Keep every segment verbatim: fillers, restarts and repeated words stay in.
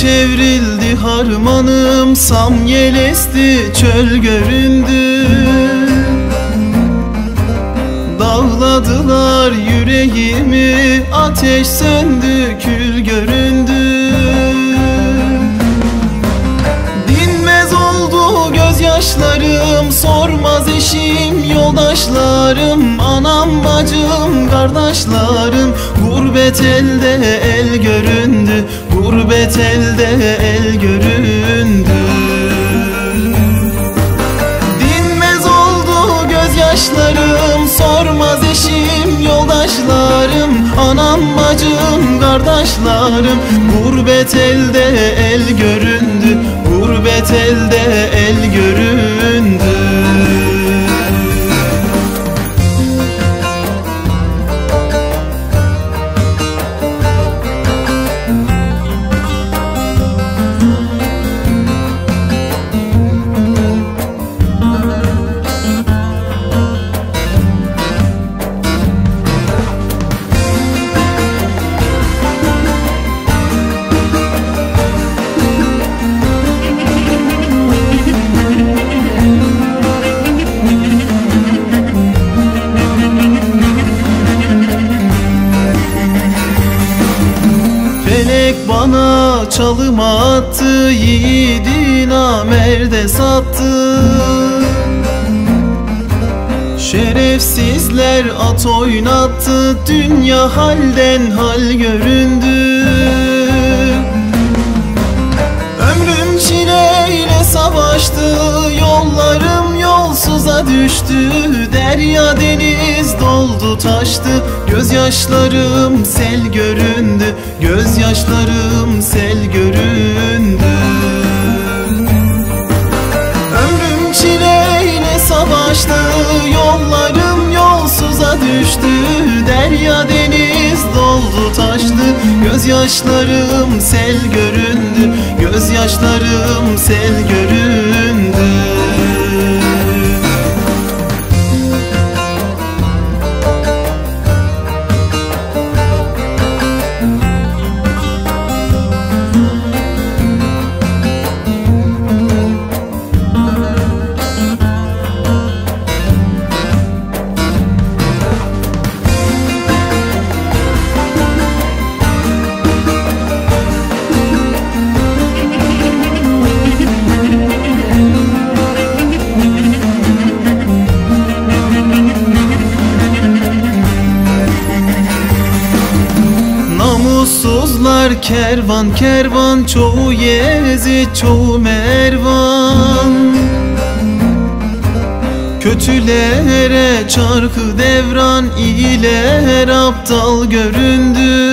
çevrildi harmanım, samyel esti çöl göründü. Dağladılar yüreğimi, ateş söndü kül göründü. Dinmez oldu gözyaşlarım, sormaz eşim yoldaşlarım, anam bacım kardeşlerim. Gurbet elde el göründü, gurbet elde el göründü. Dinmez oldu gözyaşlarım, sormaz eşim yoldaşlarım, anam bacım kardeşlerim. Gurbet elde el göründü, gurbet elde el göründü. Bana çalım attı, yiğidin amerde sattı. Şerefsizler at oynattı, dünya halden hal göründü. Ömrüm çileyle savaştı, yollarım yolsuza düştü. Derya deniz doldu taştı, gözyaşlarım sel göründü, gözyaşlarım sel göründü. Ömrüm çileyle savaştı, yollarım yolsuza düştü. Derya deniz doldu taştı, gözyaşlarım sel göründü, gözyaşlarım sel göründü. Namussuzlar kervan kervan, çoğu Yezid çoğu Mervan. Kötülere çarkı devran, iyiler aptal göründü.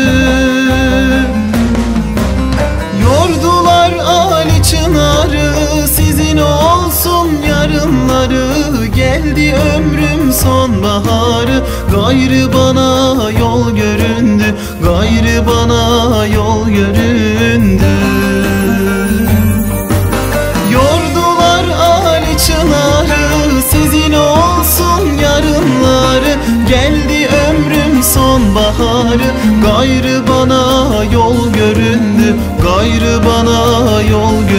Yordular Ali çınarı, sizin olsun yarınları. Geldi ömrüm sonbaharı, gayrı bana yol göründü, gayrı bana yol göründü. Yordular Ali çınarı, sizin olsun yarınları. Geldi ömrüm sonbaharı, gayrı bana yol göründü, gayrı bana yol göründü.